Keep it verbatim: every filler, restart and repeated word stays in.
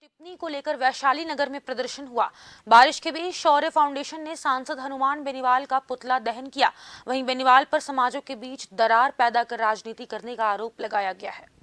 टिप्पणी को लेकर वैशाली नगर में प्रदर्शन हुआ। बारिश के बीच शौर्य फाउंडेशन ने सांसद हनुमान बेनीवाल का पुतला दहन किया। वहीं बेनीवाल पर समाजों के बीच दरार पैदा कर राजनीति करने का आरोप लगाया गया है।